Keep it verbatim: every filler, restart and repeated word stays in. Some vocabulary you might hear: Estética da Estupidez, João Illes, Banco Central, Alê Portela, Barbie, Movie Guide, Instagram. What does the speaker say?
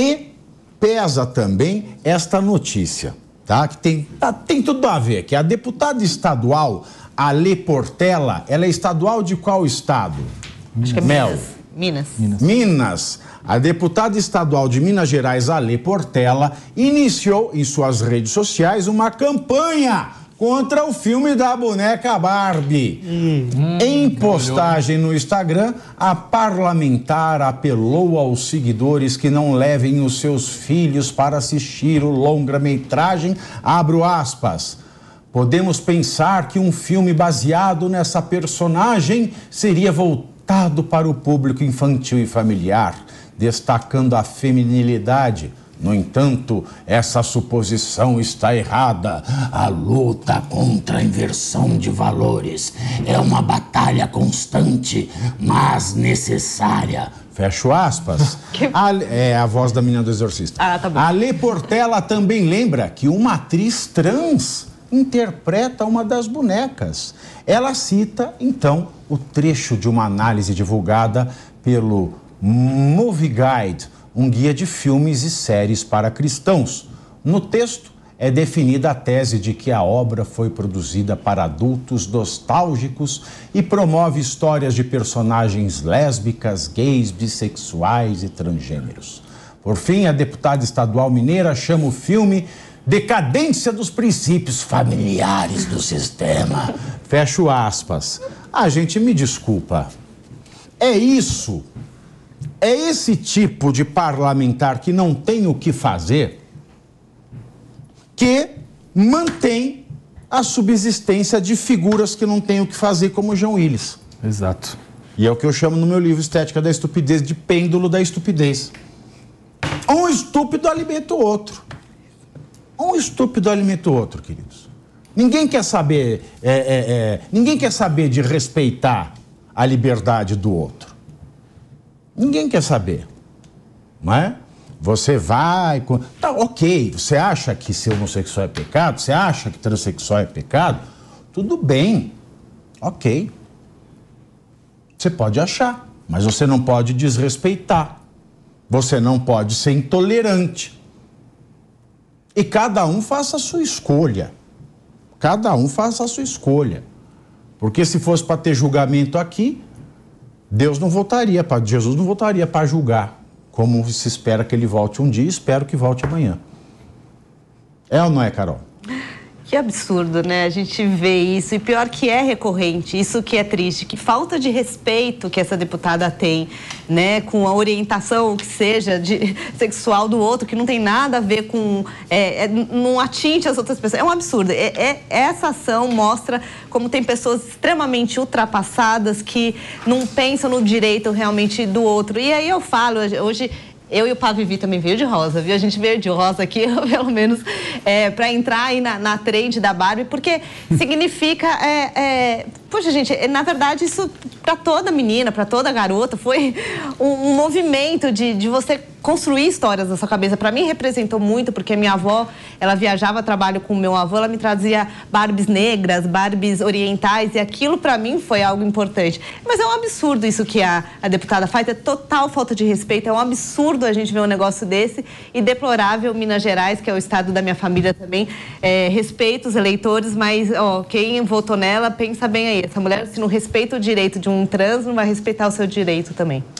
E pesa também esta notícia, tá? Que tem, tem tudo a ver, que a deputada estadual Alê Portela, ela é estadual de qual estado? Acho que é Mel. Minas. Minas. Minas. A deputada estadual de Minas Gerais, Alê Portela, iniciou em suas redes sociais uma campanha contra o filme da boneca Barbie. Hum, em postagem no Instagram, a parlamentar apelou aos seguidores que não levem os seus filhos para assistir o longa-metragem, abro aspas. Podemos pensar que um filme baseado nessa personagem seria voltado para o público infantil e familiar, destacando a feminilidade. No entanto, essa suposição está errada. A luta contra a inversão de valores é uma batalha constante, mas necessária. Fecho aspas. Que... A, é a voz da menina do Exorcista. Ah, tá bom. Alê Portela também lembra que uma atriz trans interpreta uma das bonecas. Ela cita, então, o trecho de uma análise divulgada pelo Movie Guide, um guia de filmes e séries para cristãos. No texto é definida a tese de que a obra foi produzida para adultos nostálgicos e promove histórias de personagens lésbicas, gays, bissexuais e transgêneros. Por fim, a deputada estadual mineira chama o filme decadência dos princípios familiares do sistema. Fecho aspas. Ah, gente, me desculpa. É isso... É esse tipo de parlamentar que não tem o que fazer que mantém a subsistência de figuras que não tem o que fazer, como João Illes. Exato. E é o que eu chamo no meu livro Estética da Estupidez de pêndulo da estupidez. Um estúpido alimenta o outro. Um estúpido alimenta o outro, queridos. Ninguém quer saber, é, é, é, ninguém quer saber de respeitar a liberdade do outro. Ninguém quer saber, não é? Você vai... Tá, ok, você acha que ser homossexual é pecado? Você acha que transexual é pecado? Tudo bem, ok. Você pode achar, mas você não pode desrespeitar. Você não pode ser intolerante. E cada um faça a sua escolha. Cada um faça a sua escolha. Porque se fosse para ter julgamento aqui... Deus não voltaria, para Jesus não voltaria para julgar, como se espera que ele volte um dia e espero que volte amanhã. É ou não é, Carol? Que absurdo, né? A gente vê isso, e pior que é recorrente, isso que é triste, que falta de respeito que essa deputada tem, né, com a orientação, que seja de, sexual do outro, que não tem nada a ver com, é, é, não atinge as outras pessoas, é um absurdo. É, é, essa ação mostra como tem pessoas extremamente ultrapassadas que não pensam no direito realmente do outro. E aí eu falo, hoje... Eu e o Pá Vivi também veio de rosa, viu? A gente veio de rosa aqui, pelo menos, é, para entrar aí na, na trend da Barbie, porque significa... É, é... Poxa, gente, na verdade, isso para toda menina, para toda garota, foi um, um movimento de, de você construir histórias na sua cabeça. Para mim, representou muito, porque minha avó, ela viajava a trabalho com o meu avô, ela me trazia Barbies negras, Barbies orientais, e aquilo para mim foi algo importante. Mas é um absurdo isso que a, a deputada faz, é total falta de respeito, é um absurdo a gente ver um negócio desse, e deplorável Minas Gerais, que é o estado da minha família também, é, respeito os eleitores, mas ó, quem votou nela, pensa bem aí. Essa mulher, se não respeita o direito de um trans, não vai respeitar o seu direito também.